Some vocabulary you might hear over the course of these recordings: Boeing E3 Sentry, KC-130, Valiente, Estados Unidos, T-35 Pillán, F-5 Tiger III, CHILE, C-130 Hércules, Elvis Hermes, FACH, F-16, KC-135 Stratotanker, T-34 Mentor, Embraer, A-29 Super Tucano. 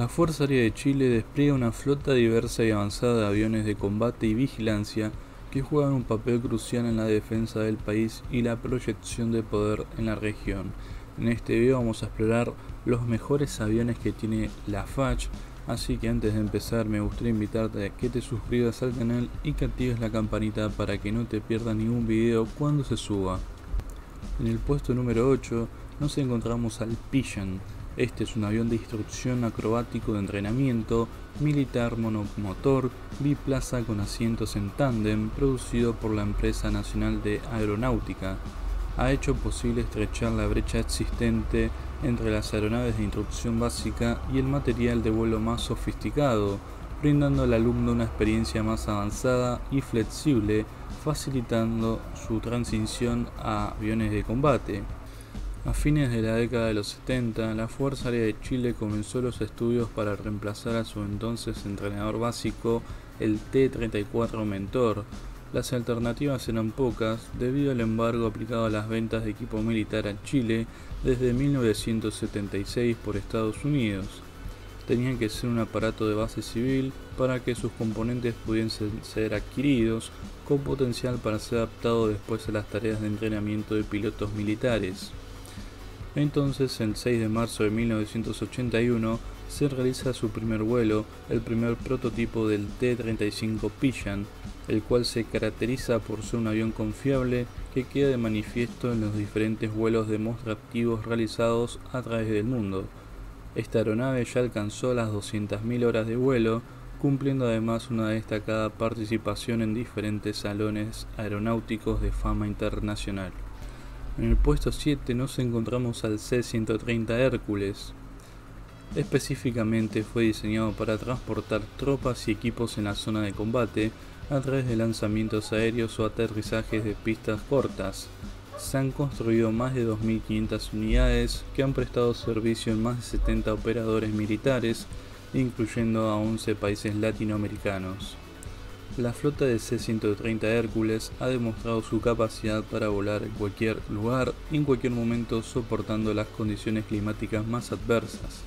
La Fuerza Aérea de Chile despliega una flota diversa y avanzada de aviones de combate y vigilancia que juegan un papel crucial en la defensa del país y la proyección de poder en la región. En este video vamos a explorar los mejores aviones que tiene la FACH, así que antes de empezar me gustaría invitarte a que te suscribas al canal y que actives la campanita para que no te pierdas ningún video cuando se suba. En el puesto número 8 nos encontramos al Pillán. Este es un avión de instrucción acrobático de entrenamiento, militar monomotor, biplaza con asientos en tándem, producido por la empresa nacional de aeronáutica. Ha hecho posible estrechar la brecha existente entre las aeronaves de instrucción básica y el material de vuelo más sofisticado, brindando al alumno una experiencia más avanzada y flexible, facilitando su transición a aviones de combate. A fines de la década de los 70, la Fuerza Aérea de Chile comenzó los estudios para reemplazar a su entonces entrenador básico, el T-34 Mentor. Las alternativas eran pocas debido al embargo aplicado a las ventas de equipo militar a Chile desde 1976 por Estados Unidos. Tenían que ser un aparato de base civil para que sus componentes pudiesen ser adquiridos, con potencial para ser adaptado después a las tareas de entrenamiento de pilotos militares. Entonces, el 6 de marzo de 1981 se realiza su primer vuelo, el primer prototipo del T-35 Pillán, el cual se caracteriza por ser un avión confiable que queda de manifiesto en los diferentes vuelos demostrativos realizados a través del mundo. Esta aeronave ya alcanzó las 200.000 horas de vuelo, cumpliendo además una destacada participación en diferentes salones aeronáuticos de fama internacional. En el puesto 7 nos encontramos al C-130 Hércules. Específicamente fue diseñado para transportar tropas y equipos en la zona de combate a través de lanzamientos aéreos o aterrizajes de pistas cortas. Se han construido más de 2.500 unidades que han prestado servicio en más de 70 operadores militares, incluyendo a 11 países latinoamericanos. La flota de C-130 Hércules ha demostrado su capacidad para volar en cualquier lugar y en cualquier momento, soportando las condiciones climáticas más adversas.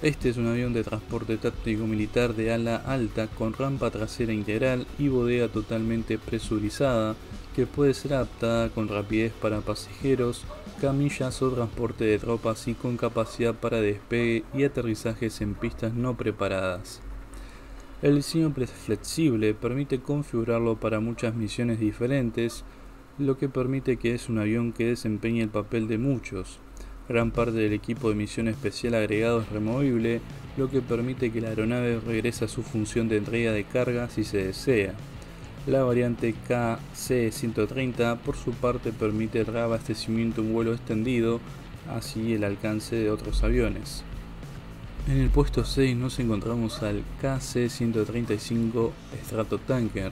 Este es un avión de transporte táctico militar de ala alta con rampa trasera integral y bodega totalmente presurizada que puede ser adaptada con rapidez para pasajeros, camillas o transporte de tropas y con capacidad para despegue y aterrizajes en pistas no preparadas. El diseño flexible permite configurarlo para muchas misiones diferentes, lo que permite que es un avión que desempeñe el papel de muchos. Gran parte del equipo de misión especial agregado es removible, lo que permite que la aeronave regrese a su función de entrega de carga si se desea. La variante KC-130 por su parte permite el reabastecimiento en vuelo extendido, así el alcance de otros aviones. En el puesto 6 nos encontramos al KC-135 Stratotanker.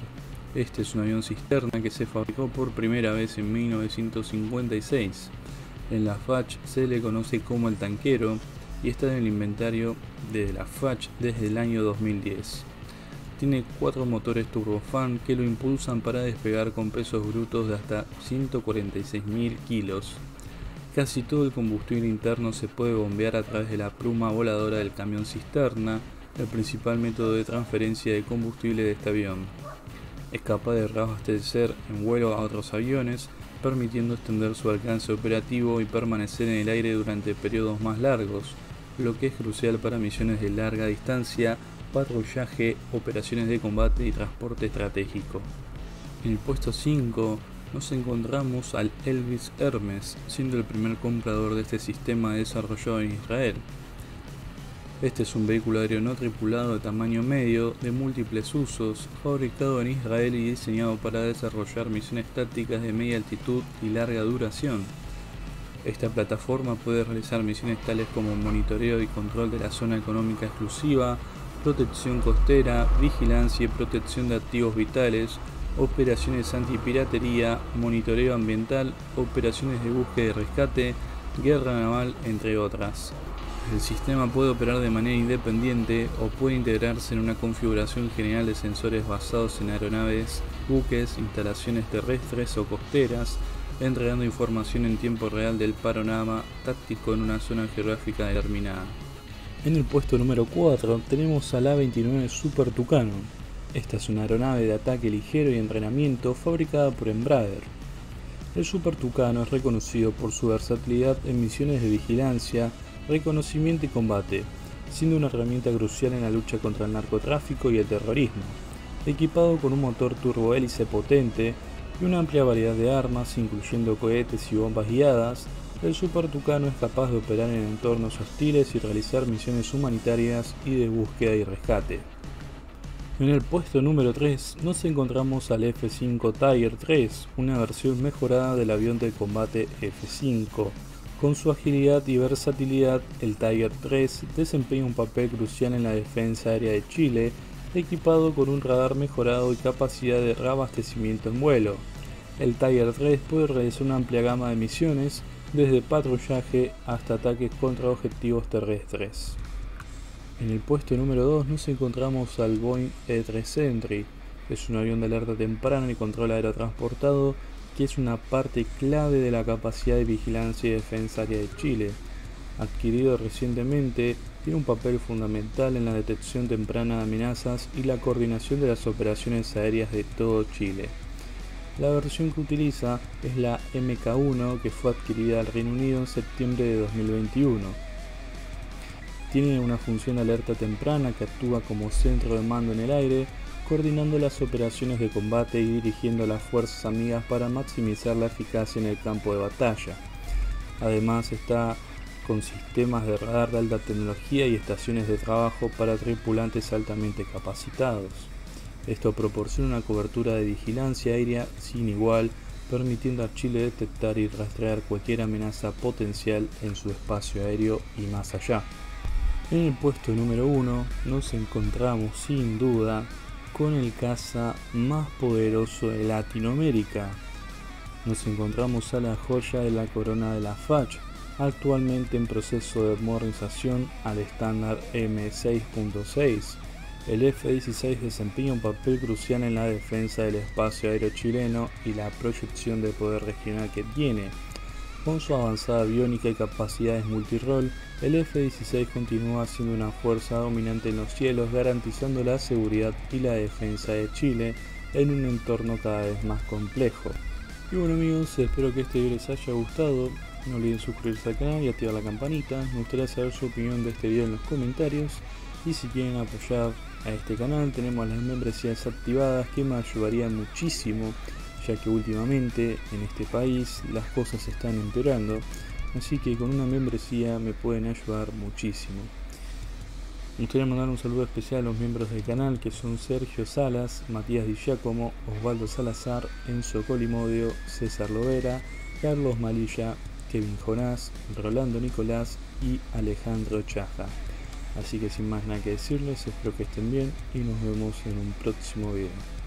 Este es un avión cisterna que se fabricó por primera vez en 1956. En la FACH se le conoce como el tanquero y está en el inventario de la FACH desde el año 2010. Tiene 4 motores turbofan que lo impulsan para despegar con pesos brutos de hasta 146.000 kilos. Casi todo el combustible interno se puede bombear a través de la pluma voladora del camión cisterna, el principal método de transferencia de combustible de este avión. Es capaz de reabastecer en vuelo a otros aviones, permitiendo extender su alcance operativo y permanecer en el aire durante periodos más largos, lo que es crucial para misiones de larga distancia, patrullaje, operaciones de combate y transporte estratégico. En el puesto 5, nos encontramos al Elvis Hermes, siendo el primer comprador de este sistema desarrollado en Israel. Este es un vehículo aéreo no tripulado de tamaño medio, de múltiples usos, fabricado en Israel y diseñado para desarrollar misiones tácticas de media altitud y larga duración. Esta plataforma puede realizar misiones tales como monitoreo y control de la zona económica exclusiva, protección costera, vigilancia y protección de activos vitales, operaciones antipiratería, monitoreo ambiental, operaciones de búsqueda y rescate, guerra naval, entre otras. El sistema puede operar de manera independiente o puede integrarse en una configuración general de sensores basados en aeronaves, buques, instalaciones terrestres o costeras, entregando información en tiempo real del panorama táctico en una zona geográfica determinada. En el puesto número 4 tenemos al A-29 Super Tucano. Esta es una aeronave de ataque ligero y entrenamiento fabricada por Embraer. El Super Tucano es reconocido por su versatilidad en misiones de vigilancia, reconocimiento y combate, siendo una herramienta crucial en la lucha contra el narcotráfico y el terrorismo. Equipado con un motor turbohélice potente y una amplia variedad de armas, incluyendo cohetes y bombas guiadas, el Super Tucano es capaz de operar en entornos hostiles y realizar misiones humanitarias y de búsqueda y rescate. En el puesto número 3 nos encontramos al F-5 Tiger III, una versión mejorada del avión de combate F-5. Con su agilidad y versatilidad, el Tiger III desempeña un papel crucial en la defensa aérea de Chile, equipado con un radar mejorado y capacidad de reabastecimiento en vuelo. El Tiger III puede realizar una amplia gama de misiones, desde patrullaje hasta ataques contra objetivos terrestres. En el puesto número 2 nos encontramos al Boeing E3 Sentry. Es un avión de alerta temprana y control aerotransportado que es una parte clave de la capacidad de vigilancia y defensa aérea de Chile. Adquirido recientemente, tiene un papel fundamental en la detección temprana de amenazas y la coordinación de las operaciones aéreas de todo Chile. La versión que utiliza es la MK1, que fue adquirida al Reino Unido en septiembre de 2021. Tiene una función de alerta temprana que actúa como centro de mando en el aire, coordinando las operaciones de combate y dirigiendo a las fuerzas amigas para maximizar la eficacia en el campo de batalla. Además está con sistemas de radar de alta tecnología y estaciones de trabajo para tripulantes altamente capacitados. Esto proporciona una cobertura de vigilancia aérea sin igual, permitiendo a Chile detectar y rastrear cualquier amenaza potencial en su espacio aéreo y más allá. En el puesto número 1 nos encontramos sin duda con el caza más poderoso de Latinoamérica. Nos encontramos a la joya de la corona de la FACH, actualmente en proceso de modernización al estándar M6.6. El F-16 desempeña un papel crucial en la defensa del espacio aéreo chileno y la proyección de poder regional que tiene. Con su avanzada aviónica y capacidades multirol, el F-16 continúa siendo una fuerza dominante en los cielos, garantizando la seguridad y la defensa de Chile en un entorno cada vez más complejo. Y bueno amigos, espero que este video les haya gustado. No olviden suscribirse al canal y activar la campanita. Me gustaría saber su opinión de este video en los comentarios. Y si quieren apoyar a este canal, tenemos las membresías activadas, que me ayudarían muchísimo, ya que últimamente en este país las cosas se están empeorando, así que con una membresía me pueden ayudar muchísimo. Me gustaría mandar un saludo especial a los miembros del canal, que son Sergio Salas, Matías Di Giacomo, Osvaldo Salazar, Enzo Colimodio, César Lovera, Carlos Malilla, Kevin Jonás, Rolando Nicolás y Alejandro Chaja. Así que sin más nada que decirles, espero que estén bien y nos vemos en un próximo video.